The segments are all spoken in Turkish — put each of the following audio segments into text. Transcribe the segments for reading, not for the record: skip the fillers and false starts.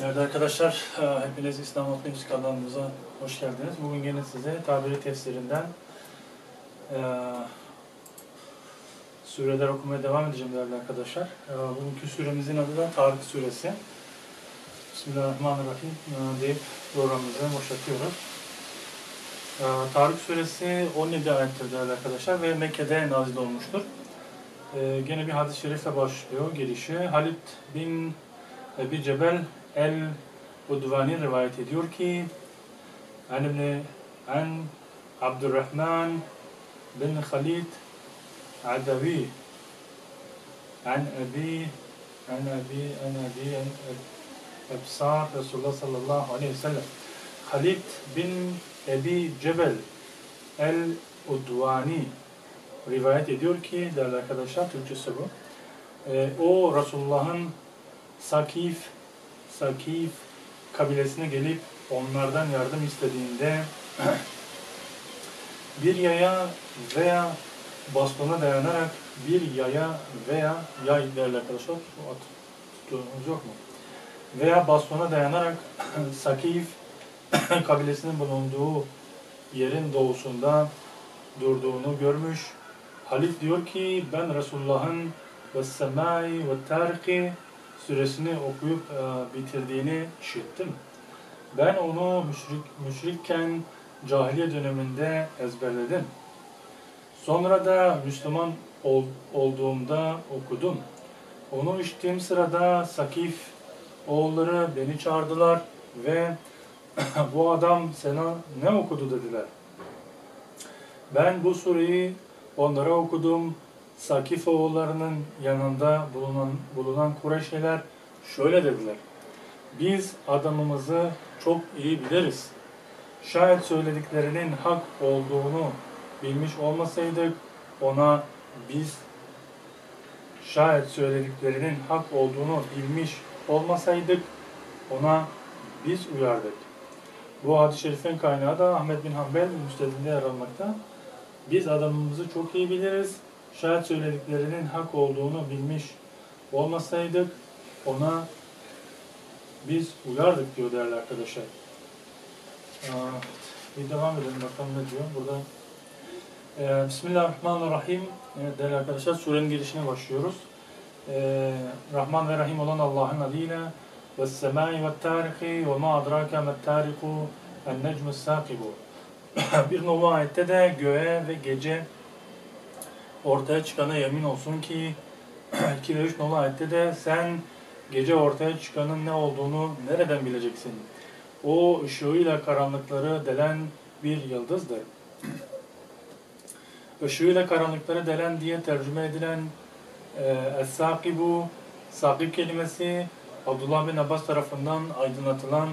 Değerli arkadaşlar, hepiniz İslam Halk News kanalımıza hoş geldiniz. Bugün yine size Taberi Tefsirinden süreler okumaya devam edeceğim değerli arkadaşlar. Bugünkü süremizin adı da Tarık Suresi. Bismillahirrahmanirrahim deyip programımıza başlatıyoruz. Tarık Suresi 17 ayettir değerli arkadaşlar ve Mekke'de nazil olmuştur. Gene bir hadis-i şerifle başlıyor girişi. Halit bin Ebi Cebel el-Udvani rivayet ediyor ki an Abdurrahman bin Halid Adavi an Abi Ebsar Resulullah sallallahu aleyhi ve sellem Halid bin Ebi Cebel el-Udvani rivayet ediyor ki değerli arkadaşlar, Türkçesi bu. O Resulullah'ın Sakîf kabilesine gelip onlardan yardım istediğinde veya bastona dayanarak Sakîf kabilesinin bulunduğu yerin doğusunda durduğunu görmüş. Halid diyor ki ben Resulullah'ın Vessemâi ve Tarıkî suresini okuyup bitirdiğini işittim. Ben onu müşrikken cahiliye döneminde ezberledim. Sonra da Müslüman olduğumda okudum. Onu içtiğim sırada Sakîf oğulları beni çağırdılar ve bu adam sana ne okudu dediler. Ben bu sureyi onlara okudum. Sakîf oğullarının yanında bulunan Kureyşliler şöyle dediler. Biz adamımızı çok iyi biliriz. Şayet söylediklerinin hak olduğunu bilmiş olmasaydık ona biz uyardık. Bu hadis-i şerifin kaynağı da Ahmed bin Hanbel müstedinde yer almakta. Biz adamımızı çok iyi biliriz. Şayet söylediklerinin hak olduğunu bilmiş olmasaydık ona biz uyardık diyor değerli arkadaşlar. Evet, bir devam edelim bakalım ne diyor burada. Bismillahirrahmanirrahim değerli arkadaşlar, surenin girişine başlıyoruz. Rahman ve Rahim olan Allah'ın adıyla Vessemâi ve't-Târikî ve mâ adrâke me't-Târikû en-Necmü's-Sâkibû. Bir nova ayette de göğe ve gece ortaya çıkana yemin olsun ki 2 ve 3 nolu ayette de sen gece ortaya çıkanın ne olduğunu nereden bileceksin? O ışığıyla karanlıkları delen bir yıldızdır. Işığıyla karanlıkları delen diye tercüme edilen Es-Sakibu, Sakib kelimesi Abdullah bin Abbas tarafından aydınlatılan,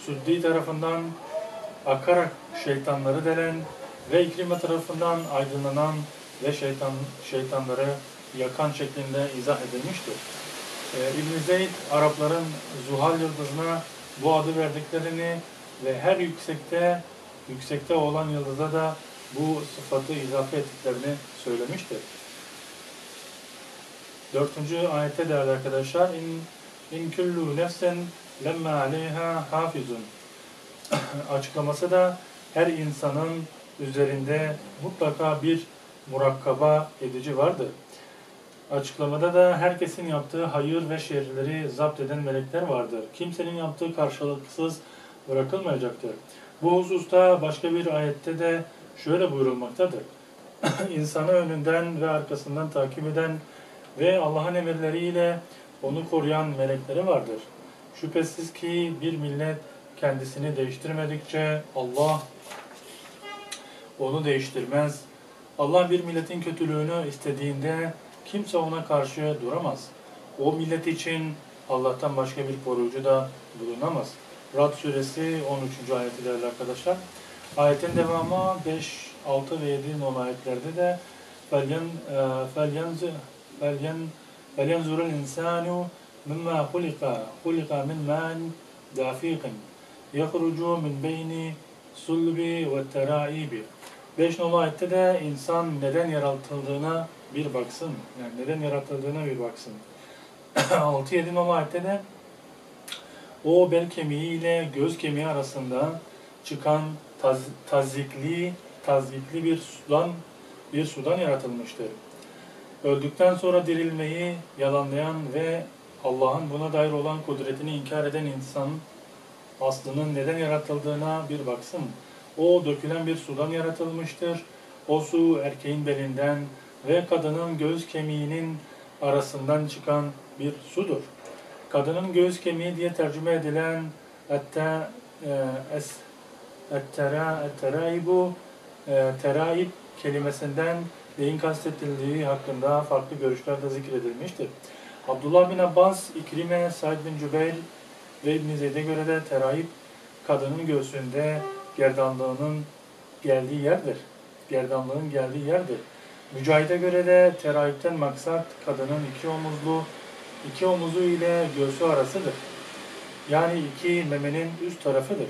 Süddi tarafından akarak şeytanları delen ve İkrime tarafından aydınlanan ve şeytanları yakan şeklinde izah edilmiştir. İbn Zeyd, Arapların Zuhal yıldızına bu adı verdiklerini ve her yüksekte olan yıldıza da bu sıfatı izafe ettiklerini söylemiştir. 4. ayette değerli arkadaşlar, İn küllü nefsen lemmâ aleyha hafizun açıklaması da her insanın üzerinde mutlaka bir murakkaba edici vardır. Açıklamada da herkesin yaptığı hayır ve şerleri zapt eden melekler vardır. Kimsenin yaptığı karşılıksız bırakılmayacaktır. Bu hususta başka bir ayette de şöyle buyurulmaktadır. İnsanı önünden ve arkasından takip eden ve Allah'ın emirleriyle onu koruyan melekleri vardır. Şüphesiz ki bir millet kendisini değiştirmedikçe Allah onu değiştirmez. Allah bir milletin kötülüğünü istediğinde kimse ona karşı duramaz. O millet için Allah'tan başka bir koruyucu da bulunamaz. Rad suresi 13. ayeti değerli arkadaşlar. Ayetin devamı 5, 6 ve 7 nolu ayetlerde de فَلْيَنْزُرُ الْاِنْسَانُ مِمَّا خُلِقَ مِنْ مَنْ دَافِقٍ يَخْرُجُ مِنْ بَيْنِ سُلْبِ وَالتَّرَائِبِ 5 nolu ayette de insan neden yaratıldığına bir baksın. 6-7 nolu ayette de o bel kemiği ile göz kemiği arasında çıkan tazikli bir sudan yaratılmıştır. Öldükten sonra dirilmeyi yalanlayan ve Allah'ın buna dair olan kudretini inkar eden insan aslının neden yaratıldığına bir baksın. O dökülen bir sudan yaratılmıştır. O su erkeğin belinden ve kadının göğüs kemiğinin arasından çıkan bir sudur. Kadının göğüs kemiği diye tercüme edilen teraib kelimesinden neyin kastettiği hakkında farklı görüşler de zikredilmiştir. Abdullah bin Abbas, İkrime, Said bin Cübeyl ve İbn Zeyd'e göre de teraib kadının göğsünde gerdanlığın geldiği yerdir. Mücahid'e göre de teraibten maksat kadının iki omuzu ile göğsü arasıdır. Yani iki memenin üst tarafıdır.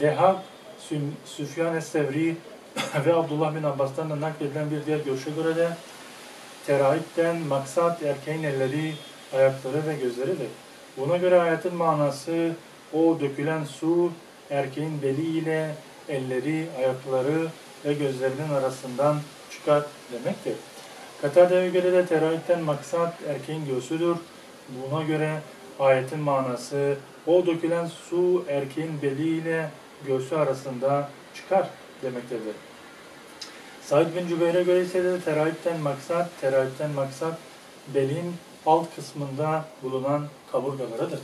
Dehak, Süfyan es Sevri ve Abdullah bin Abbas'tan da nakledilen bir diğer görüşe göre de teraibden maksat erkeğin elleri, ayakları ve gözleridir. Buna göre ayetin manası o dökülen su erkeğin beli ile elleri, ayakları ve gözlerinin arasından çıkar demektir. Katade'ye göre de teraibden maksat erkeğin göğsüdür. Buna göre ayetin manası o dökülen su erkeğin beli ile göğsü arasında çıkar demektedir. Said bin Cübeyr'e göre ise de teraibden maksat belin alt kısmında bulunan kaburgalarıdır.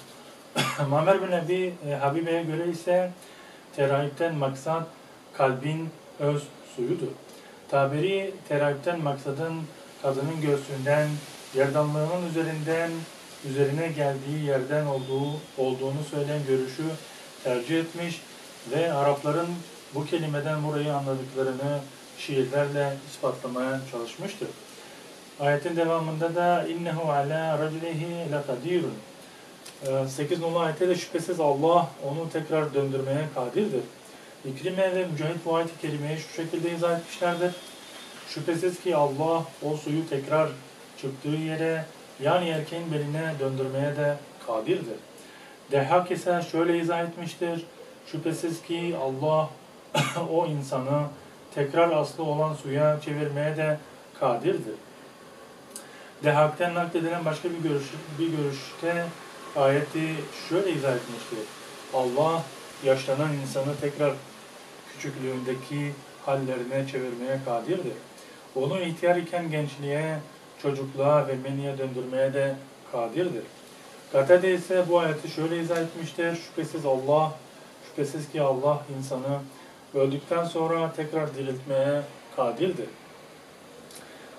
Muhammed bin Ebi Habibe'ye göre ise teraibden maksat kalbin öz suyudur. Taberi, teraibden maksadın kadının göğsünden, gerdanlığının üzerine geldiği yerden olduğunu söyleyen görüşü tercih etmiş ve Arapların bu kelimeden burayı anladıklarını şiirlerle ispatlamaya çalışmıştır. Ayetin devamında da innehu ala raclihi lekadirun. 8 nolu ayette de şüphesiz Allah onu tekrar döndürmeye kadirdir. İkrime ve Mücahid bu ayet-i kerimeyi şu şekilde izah etmişlerdir. Şüphesiz ki Allah o suyu tekrar çıktığı yere, yani erkeğin beline döndürmeye de kadirdir. Dehak ise şöyle izah etmiştir. Şüphesiz ki Allah o insanı tekrar aslı olan suya çevirmeye de kadirdir. Dehak'ten nakledilen başka bir görüşte ayeti şöyle izah etmiştir. Allah yaşlanan insanı tekrar küçüklüğündeki hallerine çevirmeye kadirdir. Onu ihtiyar iken gençliğe, çocukluğa ve meniye döndürmeye de kadirdir. Katade ise bu ayeti şöyle izah etmiştir. Şüphesiz ki Allah insanı öldükten sonra tekrar diriltmeye kadirdir.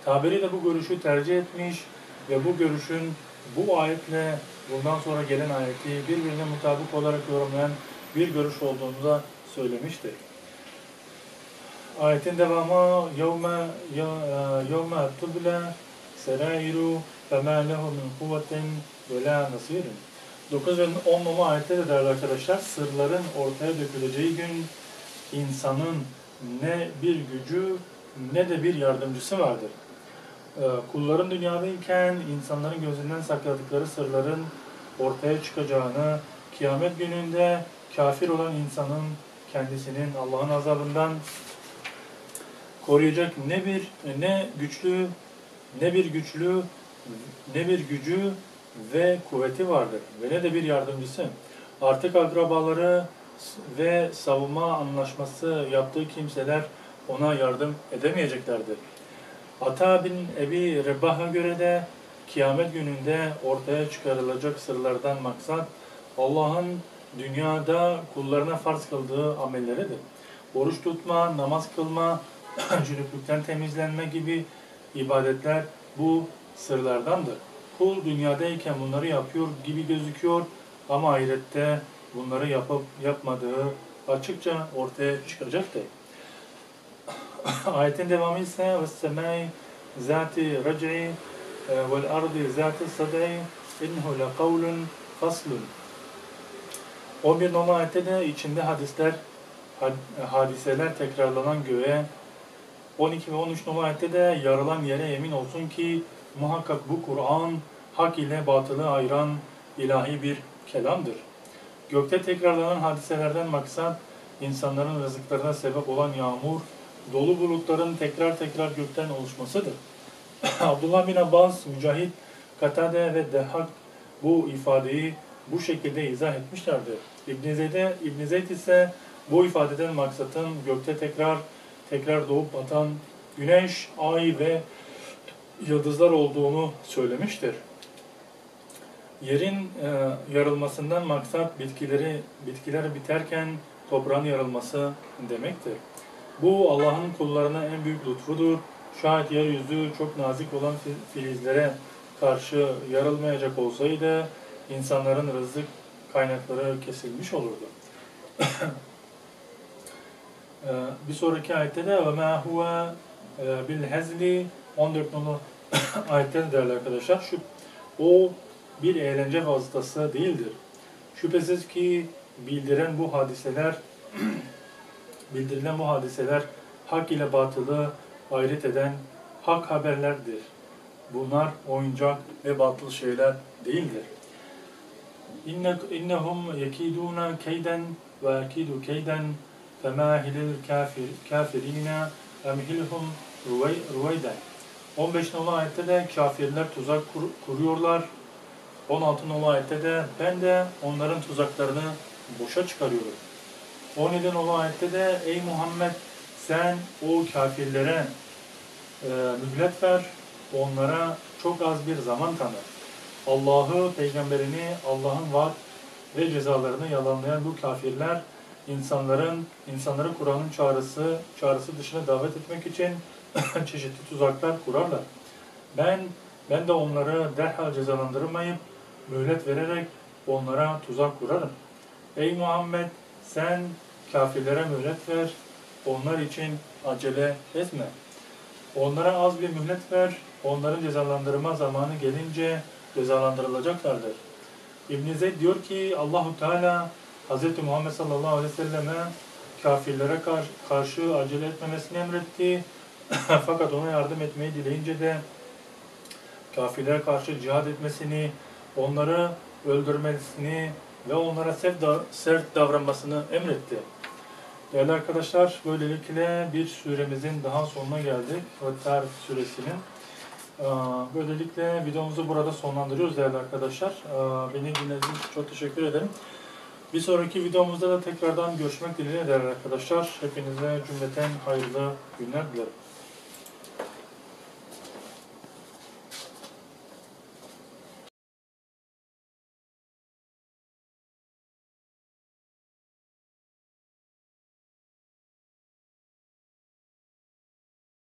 Taberi de bu görüşü tercih etmiş ve bu görüşün bu ayetle bundan sonra gelen ayeti birbirine mutabık olarak yorumlayan bir görüş olduğunu da söylemiştir. Ayetin devamı يَوْمَا تُبْلَى سَرَائِرُ فَمَا لَهُ مِنْ قُوَّةٍ وَلَا نَصِيرٍ 9 ve 10 numaralı ayette de değerli arkadaşlar, sırların ortaya döküleceği gün insanın ne bir gücü ne de bir yardımcısı vardır. Kulların dünyadayken insanların gözünden sakladıkları sırların ortaya çıkacağını, kıyamet gününde kafir olan insanın kendisinin Allah'ın azabından koruyacak ne bir gücü ve kuvveti vardır ve ne de bir yardımcısı. Artık akrabaları ve savunma anlaşması yaptığı kimseler ona yardım edemeyeceklerdir. Ata bin Ebi Rebah'a göre de kıyamet gününde ortaya çıkarılacak sırlardan maksat Allah'ın dünyada kullarına farz kıldığı amelleridir. Oruç tutma, namaz kılma, cünüplükten temizlenme gibi ibadetler bu sırlardandır. Kul dünyadayken bunları yapıyor gibi gözüküyor ama ahirette bunları yapıp yapmadığı açıkça ortaya çıkacaktır. Ayetin devamı ise وَالسَّمَاءِ ذَاتِ رَجْعِ وَالْأَرْضِ ذَاتِ الصَّدْعِ اِنْهُ لَقَوْلٌ فَصْلٌ 11 nolu ayette de içinde hadiseler tekrarlanan göğe, 12 ve 13 nolu ayette de yarılan yere yemin olsun ki muhakkak bu Kur'an hak ile batılı ayıran ilahi bir kelamdır. Gökte tekrarlanan hadiselerden maksat, insanların rızıklarına sebep olan yağmur, dolu bulutların tekrar tekrar gökten oluşmasıdır. Abdullah bin Abbas, Mücahid, Katade ve Dehak bu ifadeyi bu şekilde izah etmişlerdir. İbn Zeyd ise bu ifadeden maksatın gökte tekrar doğup batan güneş, ay ve yıldızlar olduğunu söylemiştir. Yerin yarılmasından maksat bitkiler biterken toprağın yarılması demektir. Bu Allah'ın kullarına en büyük lütfudur. Şayet yeryüzü çok nazik olan filizlere karşı yarılmayacak olsaydı insanların rızık kaynakları kesilmiş olurdu. Bir sonraki ayette de ve ma huwa bil hazli 14 numaralı ayette derler arkadaşlar. O bir eğlence vasıtası değildir. Şüphesiz ki bildirilen bu hadiseler hak ile batılı ayırt eden hak haberlerdir. Bunlar oyuncak ve batıl şeyler değildir. İnnehum yekiduna keyden ve akidu keyden femahilil kafirine emhilhum rüveyden. 15 nolu ayette de kafirler tuzak kuruyorlar. 16 nolu ayette de ben de onların tuzaklarını boşa çıkarıyorum. 17 nolu ayette de ey Muhammed sen o kafirlere mühlet ver, onlara çok az bir zaman tanır. Allah'ı, peygamberini, Allah'ın vaat ve cezalarını yalanlayan bu kafirler insanları Kur'an'ın çağrısı dışına davet etmek için çeşitli tuzaklar kurarlar. Ben de onları derhal cezalandırmayıp mühlet vererek onlara tuzak kurarım. Ey Muhammed sen kafirlere mühlet ver, onlar için acele etme. Onlara az bir mühlet ver, onların cezalandırma zamanı gelince cezalandırılacaklardır. İbn Zeyd diyor ki Allahu Teala Hz. Muhammed sallallahu aleyhi ve selleme kafirlere karşı acele etmemesini emretti. Fakat ona yardım etmeyi dileyince de kafirlere karşı cihad etmesini, onları öldürmesini ve onlara sert davranmasını emretti. Değerli arkadaşlar, böylelikle bir süremizin daha sonuna geldik. Tarık Suresi'nin. Böylelikle videomuzu burada sonlandırıyoruz değerli arkadaşlar. Beni dinlediğiniz için çok teşekkür ederim. Bir sonraki videomuzda da tekrardan görüşmek dileğiyle değerli arkadaşlar. Hepinize cümleten hayırlı günler dilerim.